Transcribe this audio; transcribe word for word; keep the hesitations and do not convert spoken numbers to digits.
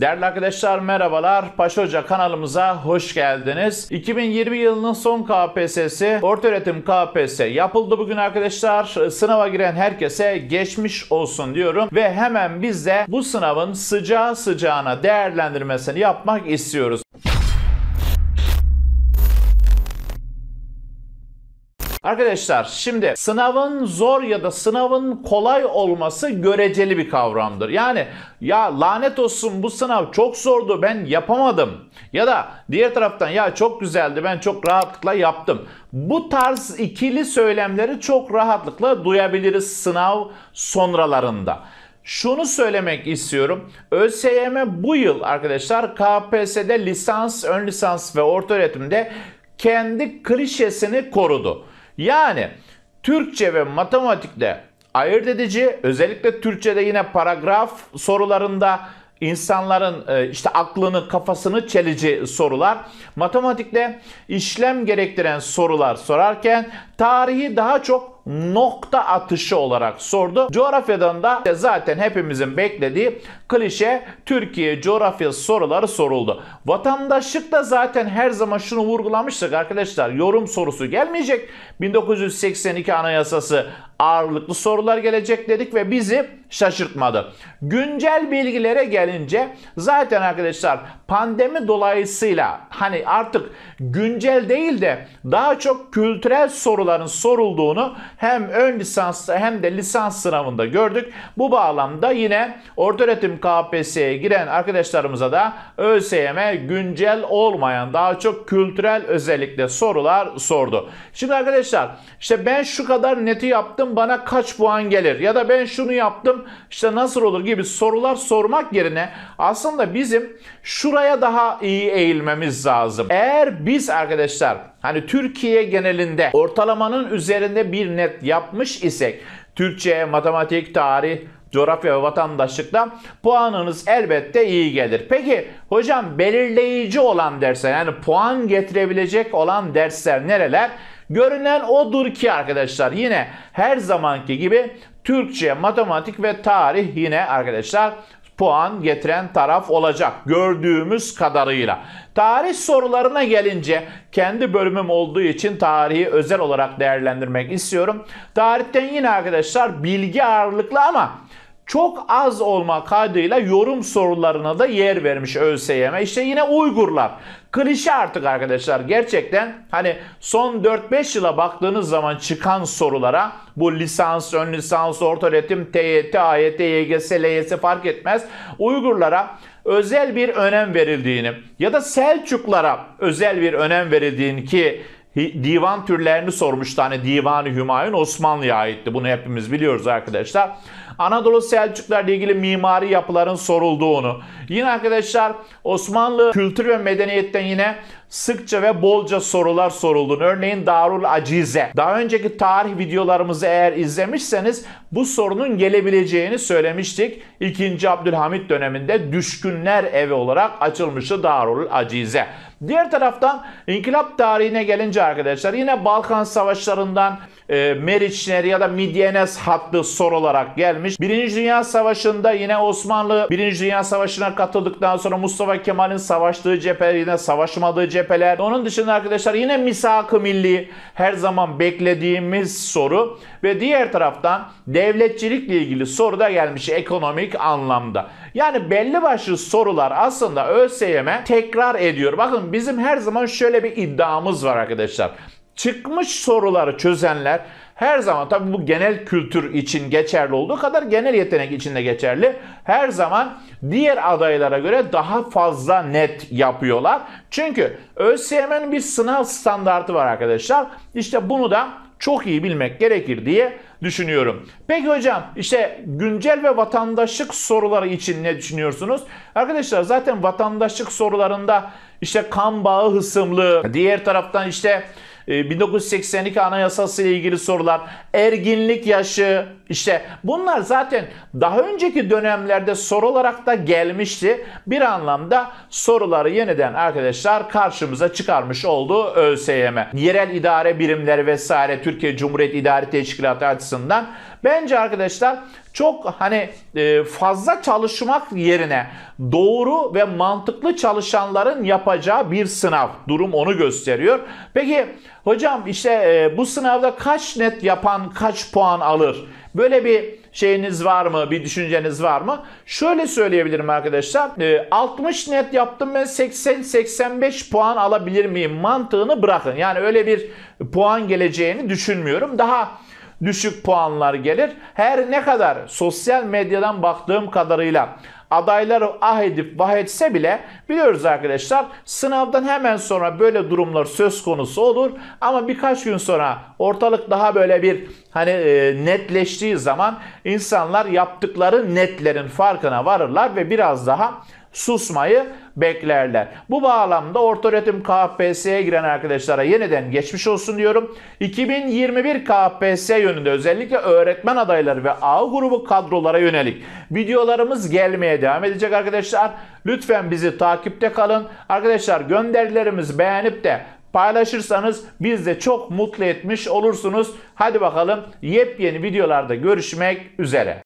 Değerli arkadaşlar merhabalar, Paşa Hoca kanalımıza hoş geldiniz. iki bin yirmi yılının son K P S S'si, ortaöğretim K P S S yapıldı bugün arkadaşlar. Sınava giren herkese geçmiş olsun diyorum ve hemen biz de bu sınavın sıcağı sıcağına değerlendirmesini yapmak istiyoruz. Arkadaşlar şimdi sınavın zor ya da sınavın kolay olması göreceli bir kavramdır. Yani ya lanet olsun bu sınav çok zordu ben yapamadım ya da diğer taraftan ya çok güzeldi ben çok rahatlıkla yaptım. Bu tarz ikili söylemleri çok rahatlıkla duyabiliriz sınav sonralarında. Şunu söylemek istiyorum. ÖSYM bu yıl arkadaşlar K P S S'de lisans, ön lisans ve ortaöğretimde kendi klişesini korudu. Yani Türkçe ve matematikte ayırt edici, özellikle Türkçe'de yine paragraf sorularında insanların işte aklını, kafasını çelici sorular, matematikte işlem gerektiren sorular sorarken tarihi daha çok nokta atışı olarak sordu. Coğrafyadan da zaten hepimizin beklediği klişe Türkiye coğrafyası soruları soruldu. Vatandaşlıkta zaten her zaman şunu vurgulamıştık arkadaşlar, yorum sorusu gelmeyecek. bin dokuz yüz seksen iki Anayasası ağırlıklı sorular gelecek dedik ve bizi şaşırtmadı. Güncel bilgilere gelince zaten arkadaşlar pandemi dolayısıyla hani artık güncel değil de daha çok kültürel soruların sorulduğunu hem ön lisans hem de lisans sınavında gördük. Bu bağlamda yine ortaöğretim K P S S'ye giren arkadaşlarımıza da ÖSYM güncel olmayan daha çok kültürel özellikle sorular sordu. Şimdi arkadaşlar işte ben şu kadar neti yaptım bana kaç puan gelir ya da ben şunu yaptım işte nasıl olur gibi sorular sormak yerine aslında bizim şuraya daha iyi eğilmemiz lazım. Eğer biz arkadaşlar hani Türkiye genelinde ortalamanın üzerinde bir net yapmış isek Türkçe, matematik, tarih, coğrafya ve vatandaşlıkta puanınız elbette iyi gelir. Peki hocam belirleyici olan dersler yani puan getirebilecek olan dersler nereler? Görünen odur ki arkadaşlar yine her zamanki gibi Türkçe, matematik ve tarih yine arkadaşlar puan getiren taraf olacak gördüğümüz kadarıyla. Tarih sorularına gelince kendi bölümüm olduğu için tarihi özel olarak değerlendirmek istiyorum. Tarihten yine arkadaşlar bilgi ağırlıklı ama çok az olma kaydıyla yorum sorularına da yer vermiş ÖSYM. İşte yine Uygurlar. Klişe artık arkadaşlar gerçekten hani son dört beş yıla baktığınız zaman çıkan sorulara bu lisans, ön lisans, ortaöğretim, T Y T, A Y T, Y G S, L Y S fark etmez. Uygurlara özel bir önem verildiğini ya da Selçuklara özel bir önem verildiğini ki divan türlerini sormuştu. Hani Divan-ı Hümayun Osmanlı'ya aitti. Bunu hepimiz biliyoruz arkadaşlar. Anadolu Selçuklarla ilgili mimari yapıların sorulduğunu. Yine arkadaşlar Osmanlı kültür ve medeniyetten yine sıkça ve bolca sorular sorulduğunu. Örneğin Darul Acize. Daha önceki tarih videolarımızı eğer izlemişseniz bu sorunun gelebileceğini söylemiştik. ikinci. Abdülhamit döneminde düşkünler evi olarak açılmıştı Darul Acize. Diğer taraftan inkılap tarihine gelince arkadaşlar yine Balkan Savaşları'ndan e, Meriçler ya da Midyenes hattı soru olarak gelmiş. Birinci. Dünya Savaşı'nda yine Osmanlı Birinci. Dünya Savaşı'na katıldıktan sonra Mustafa Kemal'in savaştığı cepheler yine savaşmadığı cepheler. Onun dışında arkadaşlar yine misak-ı milli her zaman beklediğimiz soru ve diğer taraftan devletçilikle ilgili soru da gelmiş ekonomik anlamda. Yani belli başlı sorular aslında ÖSYM tekrar ediyor. Bakın bizim her zaman şöyle bir iddiamız var arkadaşlar. Çıkmış soruları çözenler her zaman tabii bu genel kültür için geçerli olduğu kadar genel yetenek için de geçerli. Her zaman diğer adaylara göre daha fazla net yapıyorlar. Çünkü ÖSYM'nin bir sınav standartı var arkadaşlar. İşte bunu da çok iyi bilmek gerekir diye düşünüyorum. Peki hocam işte güncel ve vatandaşlık soruları için ne düşünüyorsunuz? Arkadaşlar zaten vatandaşlık sorularında işte kan bağı hısımlı, diğer taraftan işte bin dokuz yüz seksen iki Anayasası ile ilgili sorular, erginlik yaşı, İşte bunlar zaten daha önceki dönemlerde soru olarak da gelmişti. Bir anlamda soruları yeniden arkadaşlar karşımıza çıkarmış oldu ÖSYM. Yerel idare birimleri vesaire Türkiye Cumhuriyeti İdari Teşkilatı açısından bence arkadaşlar çok hani fazla çalışmak yerine doğru ve mantıklı çalışanların yapacağı bir sınav. Durum onu gösteriyor. Peki hocam işte bu sınavda kaç net yapan kaç puan alır? Böyle bir şeyiniz var mı? Bir düşünceniz var mı? Şöyle söyleyebilirim arkadaşlar. altmış net yaptım ben seksen seksen beş puan alabilir miyim? Mantığını bırakın. Yani öyle bir puan geleceğini düşünmüyorum. Daha düşük puanlar gelir. Her ne kadar sosyal medyadan baktığım kadarıyla adayları ah edip vah etse bile biliyoruz arkadaşlar sınavdan hemen sonra böyle durumlar söz konusu olur. Ama birkaç gün sonra ortalık daha böyle bir hani e, netleştiği zaman insanlar yaptıkları netlerin farkına varırlar ve biraz daha susmayı beklerler. Bu bağlamda ortaöğretim K P S S'ye giren arkadaşlara yeniden geçmiş olsun diyorum. iki bin yirmi bir K P S S yönünde özellikle öğretmen adayları ve A grubu kadrolara yönelik videolarımız gelmeye devam edecek arkadaşlar. Lütfen bizi takipte kalın. Arkadaşlar gönderilerimizi beğenip de paylaşırsanız biz de çok mutlu etmiş olursunuz. Hadi bakalım yepyeni videolarda görüşmek üzere.